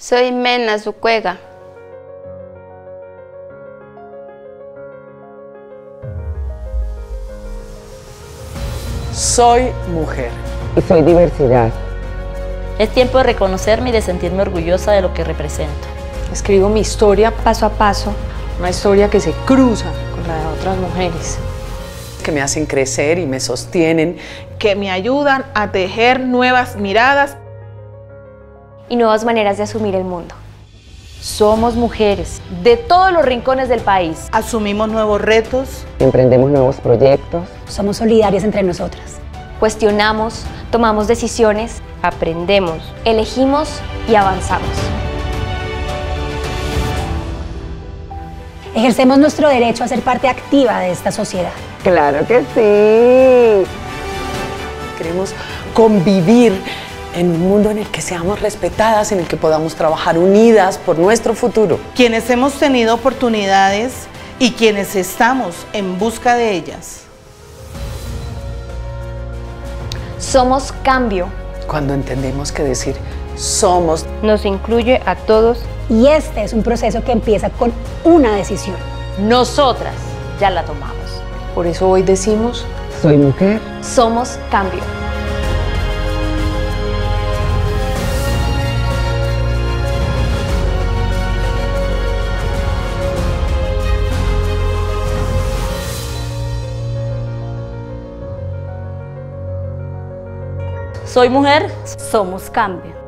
Soy Mena Zucuega. Soy mujer. Y soy diversidad. Es tiempo de reconocerme y de sentirme orgullosa de lo que represento. Escribo mi historia paso a paso, una historia que se cruza con la de otras mujeres. Que me hacen crecer y me sostienen. Que me ayudan a tejer nuevas miradas. Y nuevas maneras de asumir el mundo. Somos mujeres de todos los rincones del país. Asumimos nuevos retos. Emprendemos nuevos proyectos. Somos solidarias entre nosotras. Cuestionamos, tomamos decisiones, aprendemos, elegimos y avanzamos. Ejercemos nuestro derecho a ser parte activa de esta sociedad. ¡Claro que sí! Queremos convivir en un mundo en el que seamos respetadas, en el que podamos trabajar unidas por nuestro futuro. Quienes hemos tenido oportunidades y quienes estamos en busca de ellas. Somos cambio. Cuando entendemos que decir somos nos incluye a todos. Y este es un proceso que empieza con una decisión. Nosotras ya la tomamos. Por eso hoy decimos, soy mujer. Somos cambio. Soy mujer. Somos cambio.